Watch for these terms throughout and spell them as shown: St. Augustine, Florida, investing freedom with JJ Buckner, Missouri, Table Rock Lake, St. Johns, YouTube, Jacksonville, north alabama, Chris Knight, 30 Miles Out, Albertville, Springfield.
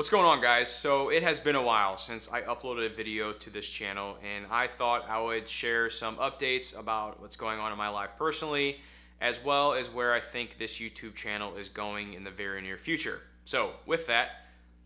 What's going on, guys? So it has been a while since I uploaded a video to this channel, and I thought I would share some updates about what's going on in my life personally, as well as where I think this YouTube channel is going in the very near future. So with that,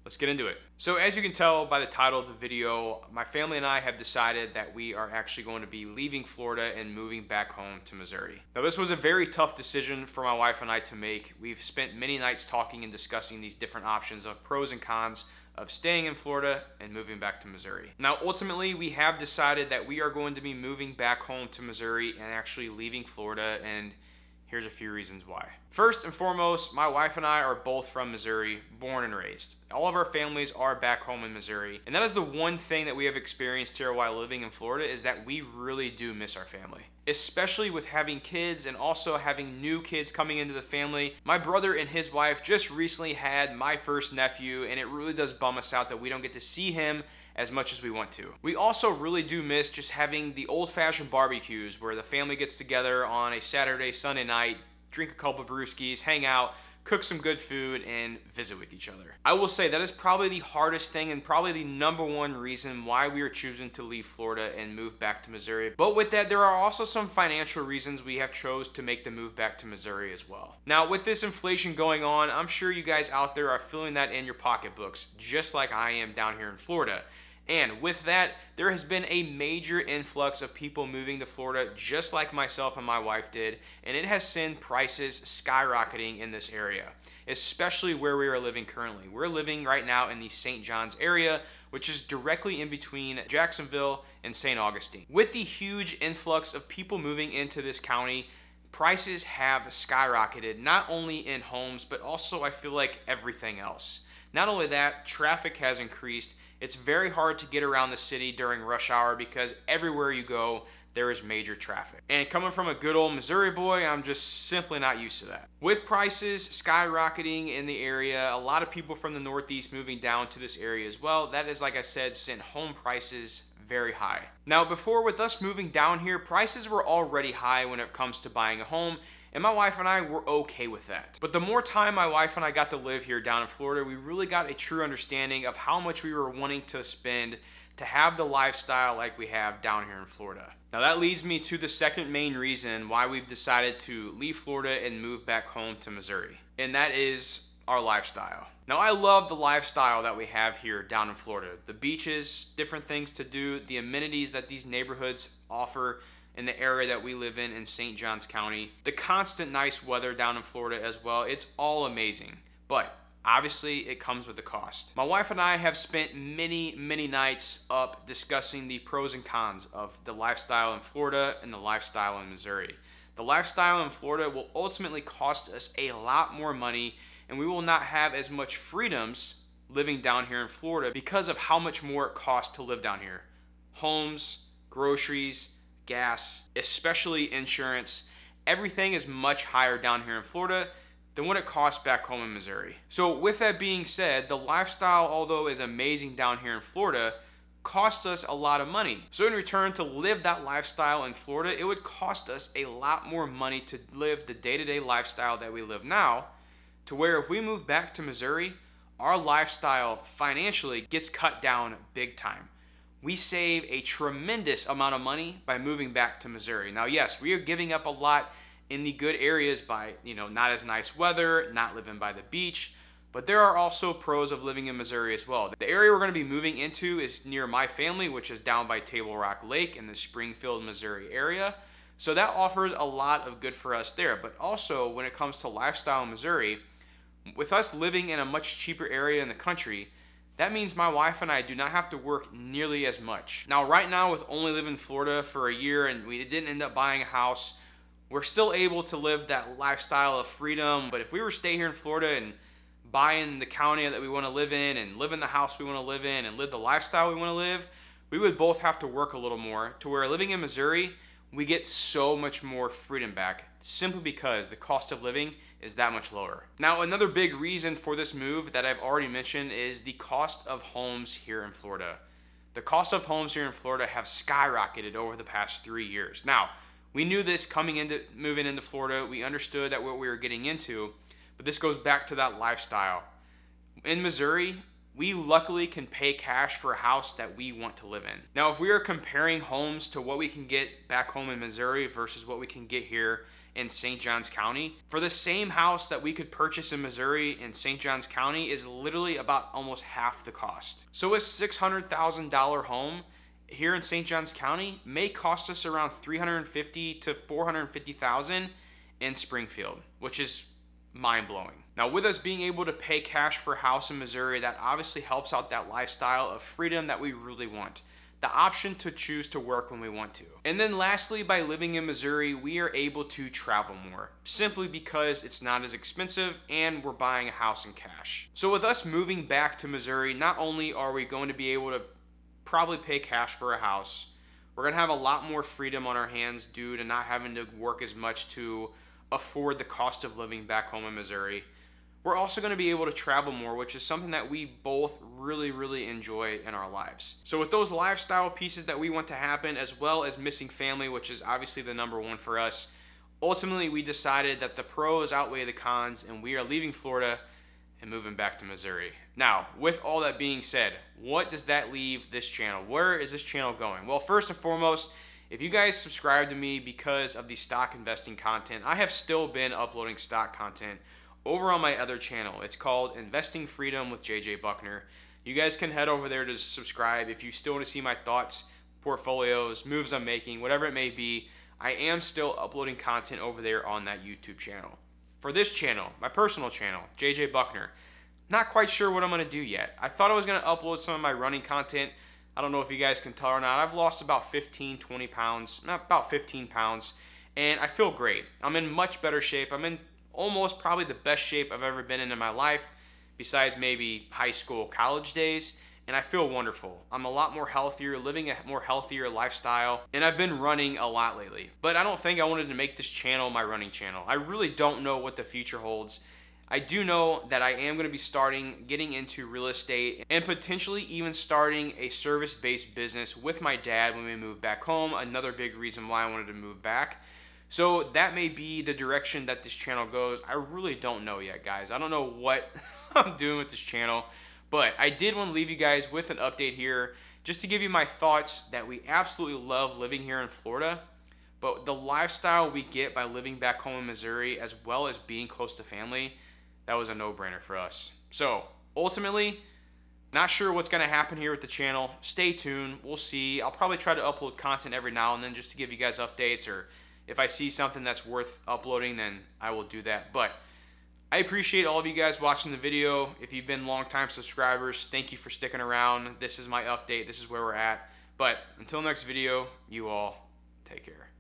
let's get into it. So as you can tell by the title of the video, my family and I have decided that we are actually going to be leaving Florida and moving back home to Missouri. Now, this was a very tough decision for my wife and I to make. We've spent many nights talking and discussing these different options of pros and cons of staying in Florida and moving back to Missouri. Now, ultimately, we have decided that we are going to be moving back home to Missouri and actually leaving Florida, and here's a few reasons why. First and foremost, my wife and I are both from Missouri, born and raised. All of our families are back home in Missouri. And that is the one thing that we have experienced here while living in Florida, is that we really do miss our family, especially with having kids and also having new kids coming into the family. My brother and his wife just recently had my first nephew, and it really does bum us out that we don't get to see him as much as we want to. We also really do miss just having the old-fashioned barbecues where the family gets together on a Saturday, Sunday night, drink a couple of brewskis, hang out, cook some good food, and visit with each other. I will say that is probably the hardest thing and probably the number one reason why we are choosing to leave Florida and move back to Missouri. But with that, there are also some financial reasons we have chose to make the move back to Missouri as well. Now, with this inflation going on, I'm sure you guys out there are feeling that in your pocketbooks, just like I am down here in Florida. And with that, there has been a major influx of people moving to Florida, just like myself and my wife did, and it has seen prices skyrocketing in this area, especially where we are living currently. We're living right now in the St. Johns area, which is directly in between Jacksonville and St. Augustine. With the huge influx of people moving into this county, prices have skyrocketed, not only in homes, but also I feel like everything else. Not only that, traffic has increased. It's very hard to get around the city during rush hour because everywhere you go, there is major traffic. And coming from a good old Missouri boy, I'm just simply not used to that. With prices skyrocketing in the area, a lot of people from the Northeast moving down to this area as well. That is, like I said, sent home prices very high. Now, before with us moving down here, prices were already high when it comes to buying a home, and my wife and I were okay with that. But the more time my wife and I got to live here down in Florida, we really got a true understanding of how much we were wanting to spend to have the lifestyle like we have down here in Florida. Now, that leads me to the second main reason why we've decided to leave Florida and move back home to Missouri, and that is our lifestyle. Now, I love the lifestyle that we have here down in Florida. The beaches, different things to do, the amenities that these neighborhoods offer in the area that we live in St. Johns County, the constant nice weather down in Florida as well. It's all amazing, but obviously it comes with a cost. My wife and I have spent many nights up discussing the pros and cons of the lifestyle in Florida and the lifestyle in Missouri. The lifestyle in Florida will ultimately cost us a lot more money, and we will not have as much freedoms living down here in Florida because of how much more it costs to live down here. Homes, groceries, gas, especially insurance, everything is much higher down here in Florida than what it costs back home in Missouri. So with that being said, the lifestyle, although is amazing down here in Florida, cost us a lot of money. So in return, to live that lifestyle in Florida, it would cost us a lot more money to live the day-to-day lifestyle that we live now, to where if we move back to Missouri, our lifestyle financially gets cut down big time. We save a tremendous amount of money by moving back to Missouri. Now, yes, we are giving up a lot in the good areas by, not as nice weather, not living by the beach, but there are also pros of living in Missouri as well. The area we're gonna be moving into is near my family, which is down by Table Rock Lake in the Springfield, Missouri area. So that offers a lot of good for us there. But also when it comes to lifestyle in Missouri, with us living in a much cheaper area in the country, that means my wife and I do not have to work nearly as much. Now, right now, with only living in Florida for a year and we didn't end up buying a house, we're still able to live that lifestyle of freedom. But if we were to stay here in Florida and buy in the county that we want to live in and live in the house we want to live in and live the lifestyle we want to live, we would both have to work a little more, to where living in Missouri, we get so much more freedom back, simply because the cost of living is that much lower. Now, another big reason for this move that I've already mentioned is the cost of homes here in Florida. The cost of homes here in Florida have skyrocketed over the past 3 years. Now, we knew this coming into moving into Florida. We understood that what we were getting into, but this goes back to that lifestyle. In Missouri, we luckily can pay cash for a house that we want to live in. Now, if we are comparing homes to what we can get back home in Missouri versus what we can get here in St. Johns County, for the same house that we could purchase in Missouri in St. Johns County is literally about almost half the cost. So a $600,000 home here in St. Johns County may cost us around $350,000 to $450,000 in Springfield, which is mind-blowing. Now, with us being able to pay cash for a house in Missouri, that obviously helps out that lifestyle of freedom that we really want. The option to choose to work when we want to. And then lastly, by living in Missouri, we are able to travel more, simply because it's not as expensive and we're buying a house in cash. So with us moving back to Missouri, not only are we going to be able to probably pay cash for a house, we're going to have a lot more freedom on our hands due to not having to work as much to afford the cost of living back home in Missouri. We're also going to be able to travel more, which is something that we both really enjoy in our lives. So with those lifestyle pieces that we want to happen, as well as missing family, which is obviously the number one for us, ultimately we decided that the pros outweigh the cons, and we are leaving Florida and moving back to Missouri. Now, with all that being said, what does that leave this channel? Where is this channel going? Well, first and foremost, if you guys subscribe to me because of the stock investing content, I have still been uploading stock content over on my other channel. It's called Investing Freedom with JJ Buckner. You guys can head over there to subscribe if you still want to see my thoughts, portfolios, moves I'm making, whatever it may be. I am still uploading content over there on that YouTube channel. For this channel, my personal channel, JJ Buckner, not quite sure what I'm going to do yet. I thought I was going to upload some of my running content. I don't know if you guys can tell or not. I've lost about 15 pounds, and I feel great. I'm in much better shape. I'm in almost probably the best shape I've ever been in my life, besides maybe high school, college days, and I feel wonderful. I'm a lot more healthier, living a more healthier lifestyle, and I've been running a lot lately. But I don't think I wanted to make this channel my running channel. I really don't know what the future holds. I do know that I am going to be starting getting into real estate and potentially even starting a service-based business with my dad when we move back home. Another big reason why I wanted to move back. So that may be the direction that this channel goes. I really don't know yet, guys. I don't know what I'm doing with this channel, but I did want to leave you guys with an update here just to give you my thoughts that we absolutely love living here in Florida. But the lifestyle we get by living back home in Missouri, as well as being close to family, that was a no-brainer for us. So ultimately, not sure what's going to happen here with the channel. Stay tuned. We'll see. I'll probably try to upload content every now and then just to give you guys updates, or if I see something that's worth uploading, then I will do that. But I appreciate all of you guys watching the video. If you've been longtime subscribers, thank you for sticking around. This is my update. This is where we're at. But until next video, you all take care.